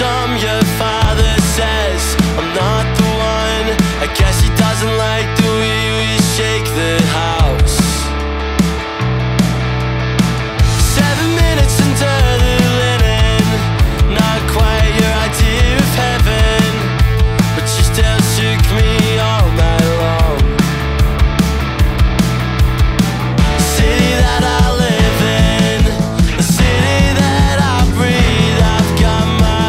some your father says I'm not the one. I guess he doesn't like the way we shake the house. 7 minutes into the linen, not quite your idea of heaven, but you still shook me all night long. The city that I live in, the city that I breathe. I've got my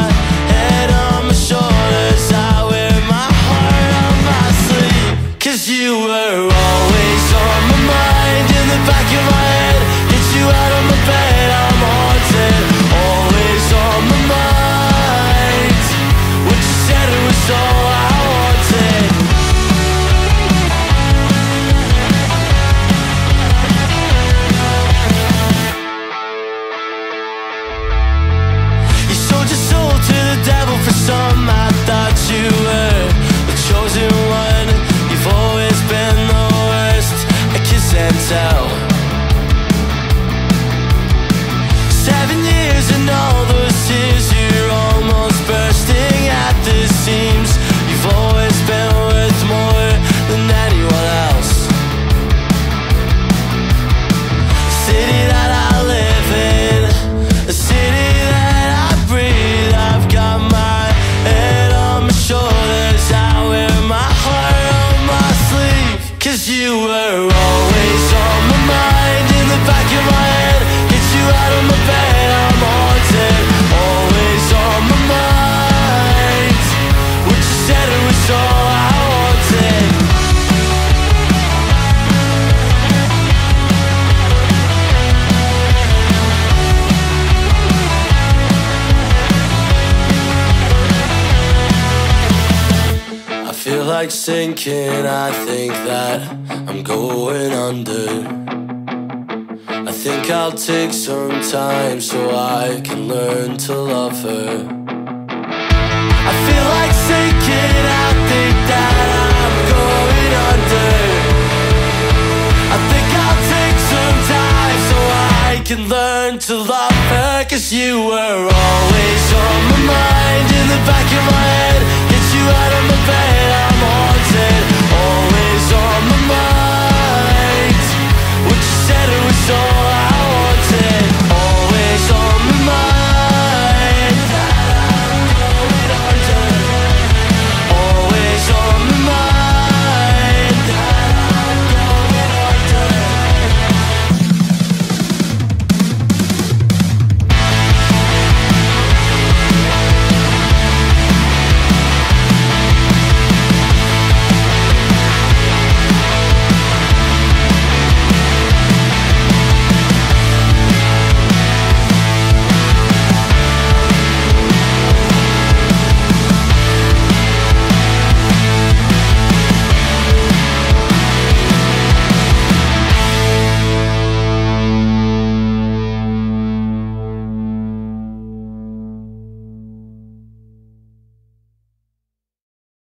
head on my shoulders, I wear my heart on my sleeve. 'Cause you were always on my mind, in the back of my head, get you out of my bed, I'm haunted. Always on my mind, what you said it was all I wanted. You sold your soul to the devil. For some I thought you were the chosen one. You've always been the worst at kiss and tell. 7 years and all those tears, you're almost bursting at the seams. You've always been worth more than anyone else. The city that I live in, the city that I breathe. I've got my head on my shoulders, I wear my heart on my sleeve. 'Cause you were always on my mind, in the back of my head, get you out of my bed, I'm haunted. Always on my mind, what you said it was all I wanted. I feel like sinking, I think that I'm going under. I think I'll take some time so I can learn to love her. I feel like sinking, I think that I'm going under. I think I'll take some time so I can learn to love her. 'Cause you were always on my mind, in the back of my head, get you out of my bed, I'm haunted.